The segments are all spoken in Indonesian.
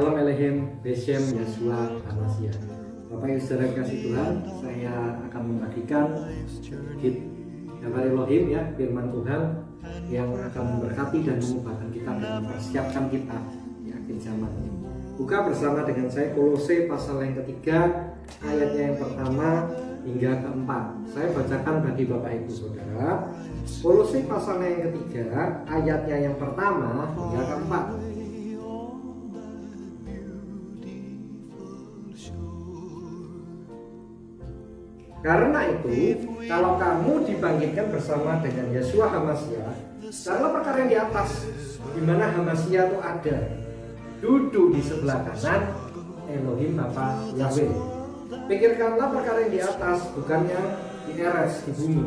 Shalom Aleichem, Beshem, Yahshua, HaMashiach. Bapak Ibu Saudara kasih Tuhan, saya akan membagikan sedikit dari Elohim ya, firman Tuhan yang akan memberkati dan mengubahkan kita dan mempersiapkan kita di akhir zaman. Buka bersama dengan saya Kolose pasal yang ketiga, ayatnya yang pertama hingga keempat. Saya bacakan bagi Bapak Ibu Saudara. Kolose pasalnya yang ketiga, ayatnya yang pertama hingga keempat. Karena itu, kalau kamu dibangkitkan bersama dengan Yahshua HaMashiach, karena perkara yang di atas, di mana HaMashiach itu ada, duduk di sebelah kanan Elohim Bapa Yahweh. Pikirkanlah perkara yang di atas, bukannya di eras, di bumi.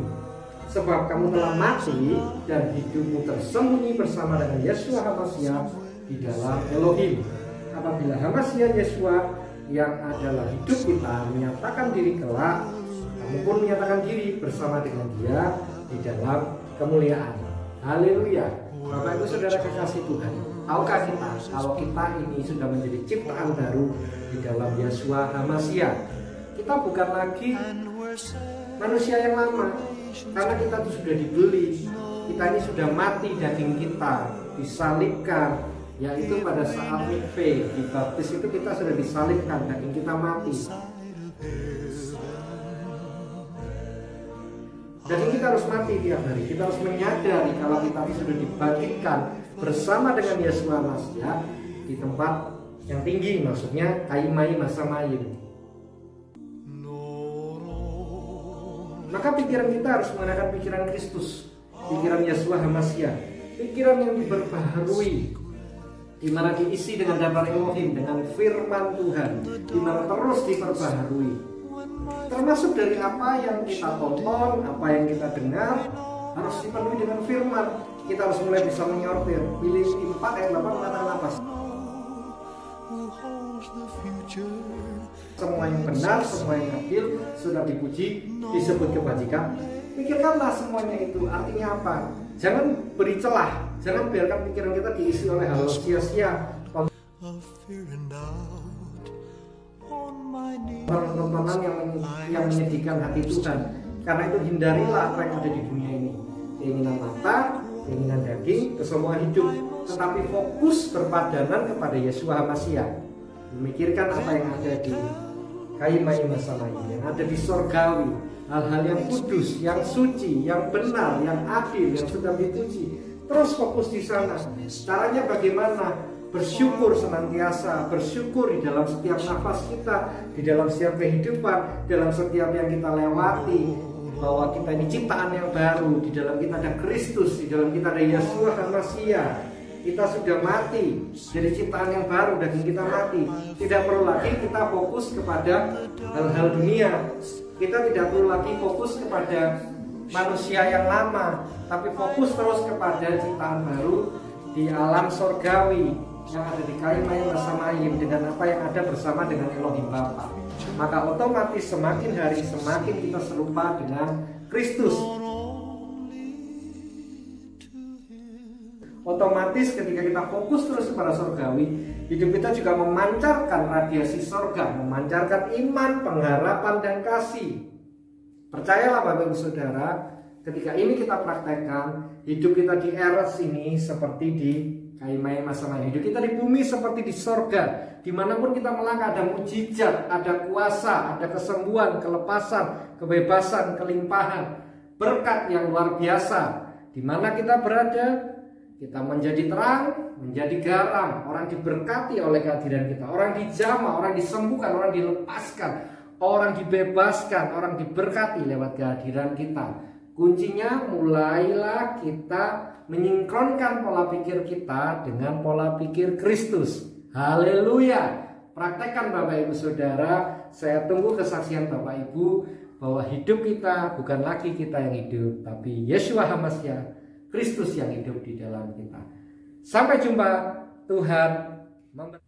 Sebab kamu telah mati dan hidupmu tersembunyi bersama dengan Yahshua HaMashiach di dalam Elohim. Apabila HaMashiach Yahshua yang adalah hidup kita menyatakan diri kelak, kamu pun menyatakan diri bersama dengan dia di dalam kemuliaan. Haleluya. Bapak Ibu Saudara kekasih Tuhan, tahukah kita kalau kita ini sudah menjadi ciptaan baru di dalam Yahshua HaMashiach? Kita bukan lagi manusia yang lama, karena kita itu sudah dibeli. Kita ini sudah mati daging kita, disalibkan, yaitu pada saat mikveh dibaptis itu kita sudah disalibkan, daging kita mati, daging kita harus mati tiap hari. Kita harus menyadari kalau kita sudah dibangkitkan bersama dengan Yahshua HaMashiach di tempat yang tinggi, maksudnya kaimai masamaim. Maka pikiran kita harus menggunakan pikiran Kristus, pikiran Yahshua HaMashiach, pikiran yang diperbaharui, dimana diisi dengan damar Elohim, dengan firman Tuhan, dimana terus diperbaharui. Termasuk dari apa yang kita tonton, apa yang kita dengar, harus dipenuhi dengan firman. Kita harus mulai bisa menyortir. Filipi 4 ayat 8 mengatakan apa? Semua yang benar, semua yang adil, sudah dipuji, disebut kebajikan. Pikirkanlah semuanya itu, artinya apa? Jangan beri celah, jangan biarkan pikiran kita diisi oleh hal sia-sia, tontonan yang menyedihkan hati Tuhan. Karena itu hindarilah apa yang ada di dunia ini, keinginan mata, keinginan daging, kesemua hidup, tetapi fokus berpadanan kepada Yahshua HaMashiach, memikirkan apa yang ada di kaimai masamaim, yang ada di sorgawi, hal-hal yang kudus, yang suci, yang benar, yang adil, yang sedang dipuji. Terus fokus di sana. Caranya bagaimana? Bersyukur senantiasa, bersyukur di dalam setiap nafas kita, di dalam setiap kehidupan, dalam setiap yang kita lewati, bahwa kita ini ciptaan yang baru. Di dalam kita ada Kristus, di dalam kita ada Yahshua HaMashiach. Kita sudah mati, jadi ciptaan yang baru, daging kita mati. Tidak perlu lagi kita fokus kepada hal-hal dunia. Kita tidak perlu lagi fokus kepada manusia yang lama, tapi fokus terus kepada ciptaan baru di alam sorgawi yang ada di kaimai masamaim, dengan apa yang ada bersama dengan Elohim Bapa. Maka otomatis semakin hari semakin kita serupa dengan Kristus. Otomatis ketika kita fokus terus kepada surgawi, hidup kita juga memancarkan radiasi surga, memancarkan iman, pengharapan, dan kasih. Percayalah Bapak Ibu Saudara, ketika ini kita praktekkan, hidup kita di earth ini seperti di kaimai masamaim. Hidup kita di bumi seperti di surga. Dimanapun kita melangkah ada mujizat, ada kuasa, ada kesembuhan, kelepasan, kebebasan, kelimpahan, berkat yang luar biasa. Dimana kita berada, kita menjadi terang, menjadi garam. Orang diberkati oleh kehadiran kita. Orang dijamah, orang disembuhkan, orang dilepaskan, orang dibebaskan, orang diberkati lewat kehadiran kita. Kuncinya mulailah kita menyingkronkan pola pikir kita dengan pola pikir Kristus. Haleluya. Praktekkan Bapak Ibu Saudara. Saya tunggu kesaksian Bapak Ibu bahwa hidup kita bukan lagi kita yang hidup, tapi Yahshua HaMashiach, Kristus yang hidup di dalam kita. Sampai jumpa, Tuhan memberkati.